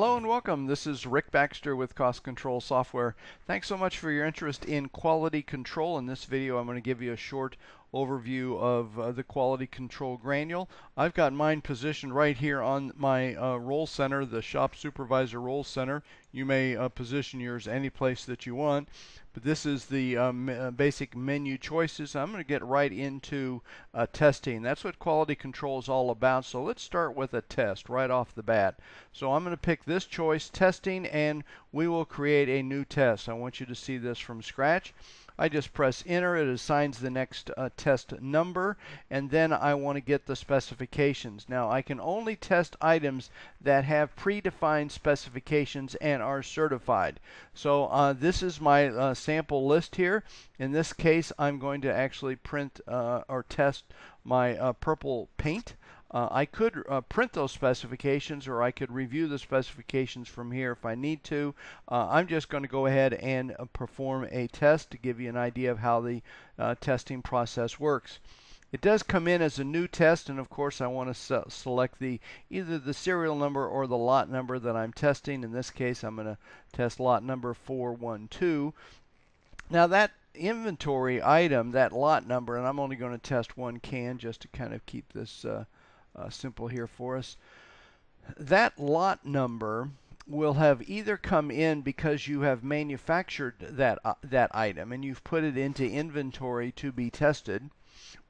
Hello and welcome. This is Rick Baxter with Cost Control Software. Thanks so much for your interest in quality control. In this video, I'm going to give you a short overview of the quality control granule. I've got mine positioned right here on my role center, the shop supervisor role center. You may position yours any place that you want, but this is the basic menu choices. I'm going to get right into testing. That's what quality control is all about. So let's start with a test right off the bat. So I'm going to pick this choice, testing, and we will create a new test. I want you to see this from scratch. I just press enter, it assigns the next test number, and then I want to get the specifications. Now I can only test items that have predefined specifications and are certified. So this is my sample list here. In this case, I'm going to actually print or test my purple paint. I could print those specifications, or I could review the specifications from here if I need to. I'm just going to go ahead and perform a test to give you an idea of how the testing process works. It does come in as a new test, and of course I want to select either the serial number or the lot number that I'm testing. In this case, I'm going to test lot number 412. Now that inventory item, that lot number, and I'm only going to test one can just to kind of keep this simple here for us. That lot number will have either come in because you have manufactured that item and you've put it into inventory to be tested,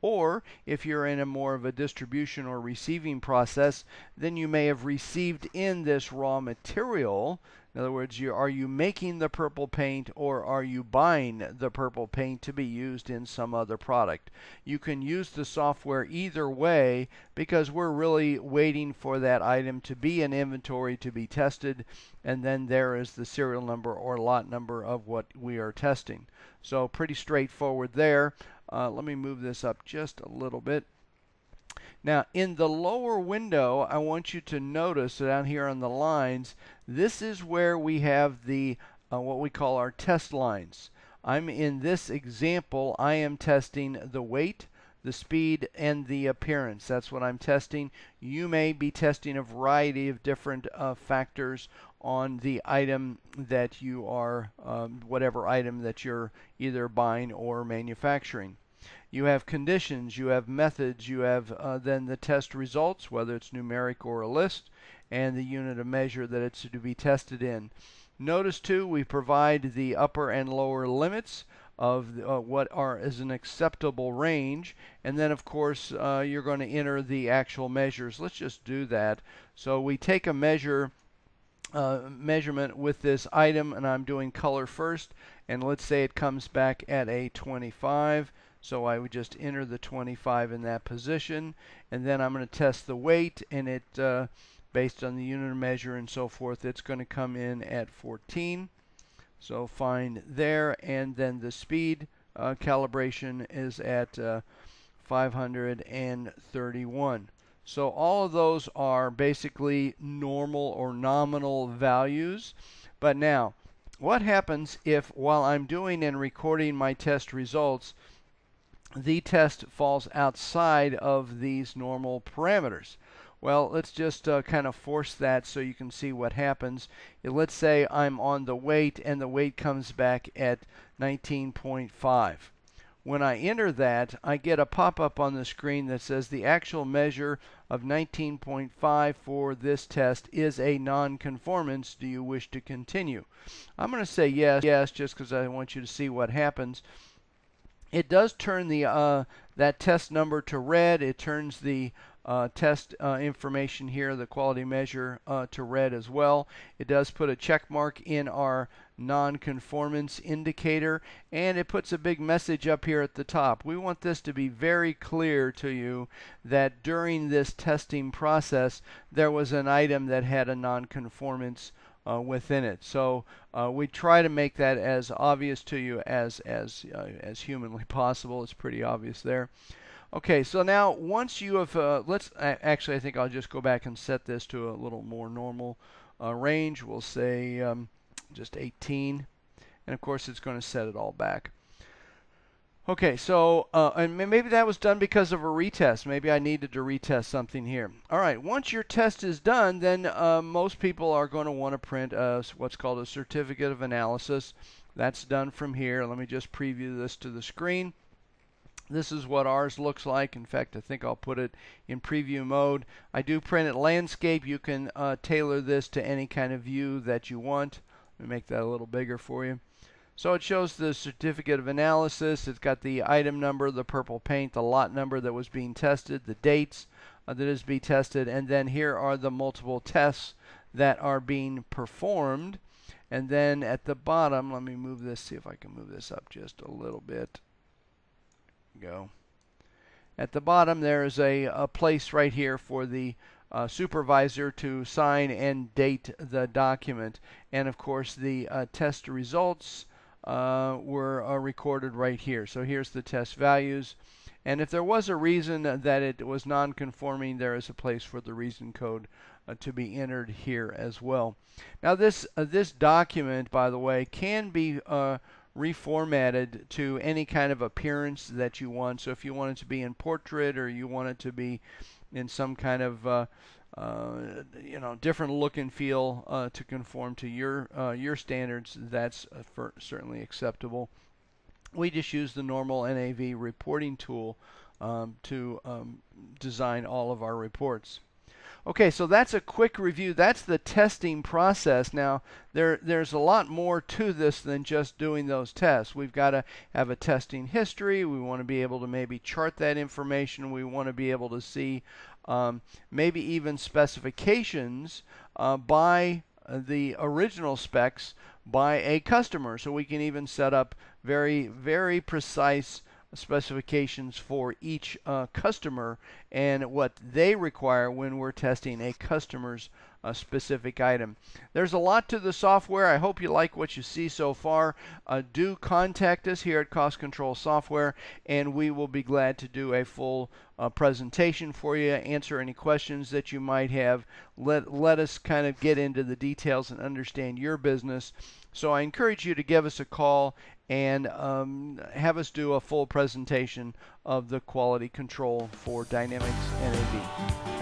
or if you're in a more of a distribution or receiving process, then you may have received in this raw material. In other words, are you making the purple paint, or are you buying the purple paint to be used in some other product? You can use the software either way, because we're really waiting for that item to be in inventory to be tested, and then there is the serial number or lot number of what we are testing. So pretty straightforward there. Let me move this up just a little bit. Now in the lower window, I want you to notice down here on the lines, this is where we have the what we call our test lines. In this example, I am testing the weight, the speed, and the appearance. That's what I'm testing. You may be testing a variety of different factors on the item that you are, whatever item that you're either buying or manufacturing. You have conditions, you have methods, you have then the test results, whether it's numeric or a list, and the unit of measure that it's to be tested in. Notice too, we provide the upper and lower limits of what is an acceptable range, and then of course you're going to enter the actual measures. Let's just do that. So we take a measurement with this item, and I'm doing color first, and let's say it comes back at a 25. So I would just enter the 25 in that position, and then I'm going to test the weight, and it based on the unit of measure and so forth, it's going to come in at 14. So fine there, and then the speed calibration is at 531. So all of those are basically normal or nominal values. But now, what happens if while I'm doing and recording my test results, the test falls outside of these normal parameters? Well, let's just kind of force that so you can see what happens. Let's say I'm on the weight, and the weight comes back at 19.5. When I enter that, I get a pop-up on the screen that says the actual measure of 19.5 for this test is a non-conformance. Do you wish to continue? I'm going to say yes, just because I want you to see what happens. It does turn the that test number to red. It turns the test information here, the quality measure, to red as well. It does put a check mark in our non-conformance indicator, and it puts a big message up here at the top. We want this to be very clear to you that during this testing process, there was an item that had a non-conformance within it. So we try to make that as obvious to you as humanly possible. It's pretty obvious there. Okay, so now once you have, actually I think I'll just go back and set this to a little more normal range. We'll say just 18, and of course it's going to set it all back. Okay, so and maybe that was done because of a retest. Maybe I needed to retest something here. All right, once your test is done, then most people are going to want to print what's called a certificate of analysis. That's done from here. Let me just preview this to the screen. This is what ours looks like. In fact, I think I'll put it in preview mode. I do print it landscape. You can tailor this to any kind of view that you want. Let me make that a little bigger for you. So it shows the certificate of analysis. It's got the item number, the purple paint, the lot number that was being tested, the dates that is being tested, and then here are the multiple tests that are being performed. And then at the bottom, let me move this, see if I can move this up just a little bit. Go. At the bottom there is a place right here for the supervisor to sign and date the document, and of course the test results were recorded right here. So here's the test values, and if there was a reason that it was non-conforming, there is a place for the reason code to be entered here as well. Now this document, by the way, can be reformatted to any kind of appearance that you want. So if you want it to be in portrait, or you want it to be in some kind of you know, different look and feel to conform to your standards, that's certainly acceptable. We just use the normal NAV reporting tool to design all of our reports. Okay, so that's a quick review. That's the testing process. Now, there's a lot more to this than just doing those tests. We've got to have a testing history. We want to be able to maybe chart that information. We want to be able to see maybe even specifications by the original specs by a customer. So we can even set up very, very precise specifications for each customer and what they require when we're testing a customer's specific item. There's a lot to the software. I hope you like what you see so far. Do contact us here at Cost Control Software, and we will be glad to do a full presentation for you, answer any questions that you might have. Let us kind of get into the details and understand your business. So I encourage you to give us a call and have us do a full presentation of the quality control for Dynamics NAV.